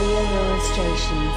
audio illustrations.